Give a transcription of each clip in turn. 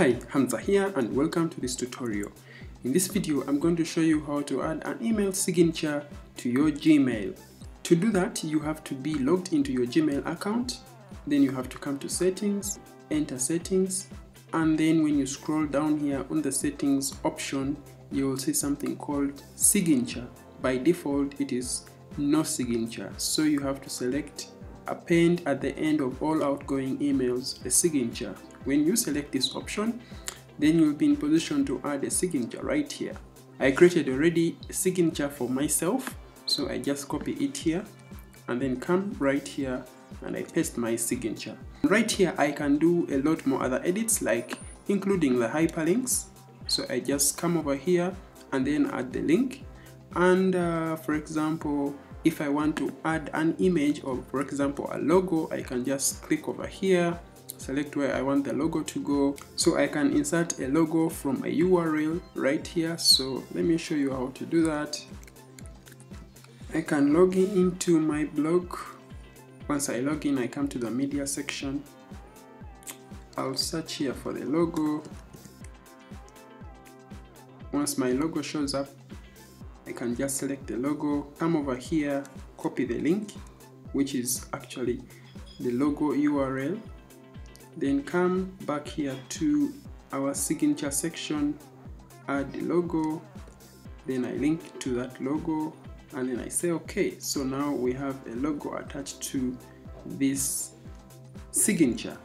Hi, Hamza here and welcome to this tutorial. In this video, I'm going to show you how to add an email signature to your Gmail. To do that, you have to be logged into your Gmail account. Then you have to come to settings, enter settings, and then when you scroll down here on the settings option, you will see something called signature. By default, it is no signature, so you have to select append at the end of all outgoing emails a signature. When you select this option, then you'll be in position to add a signature right here. I created already a signature for myself, so I just copy it here and then come right here and I paste my signature. Right here I can do a lot more other edits, like including the hyperlinks. So I just come over here and then add the link, and for example, if I want to add an image or for example a logo, I can just click over here, select where I want the logo to go. So I can insert a logo from a URL right here. So let me show you how to do that. I can log in into my blog. Once I log in, I come to the media section. I'll search here for the logo. Once my logo shows up, I can just select the logo, come over here, copy the link, which is actually the logo URL, then come back here to our signature section, add the logo, then I link to that logo, and then I say okay. So now we have a logo attached to this signature.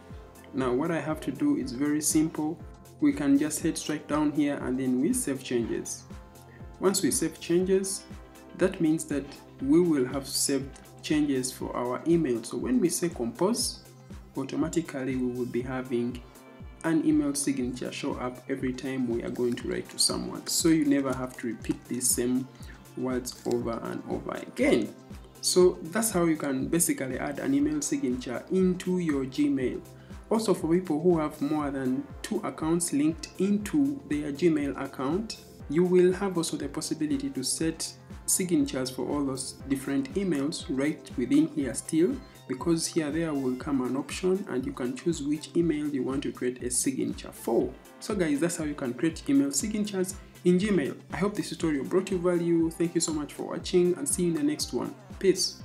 Now what I have to do is very simple. We can just head straight down here and then we save changes. Once we save changes, that means that we will have saved changes for our email. So when we say compose, automatically we will be having an email signature show up every time we are going to write to someone. So you never have to repeat these same words over and over again. So that's how you can basically add an email signature into your Gmail. Also, for people who have more than 2 accounts linked into their Gmail account, you will have also the possibility to set signatures for all those different emails right within here still, because here there will come an option and you can choose which email you want to create a signature for. So guys, that's how you can create email signatures in Gmail. I hope this tutorial brought you value. Thank you so much for watching and see you in the next one. Peace.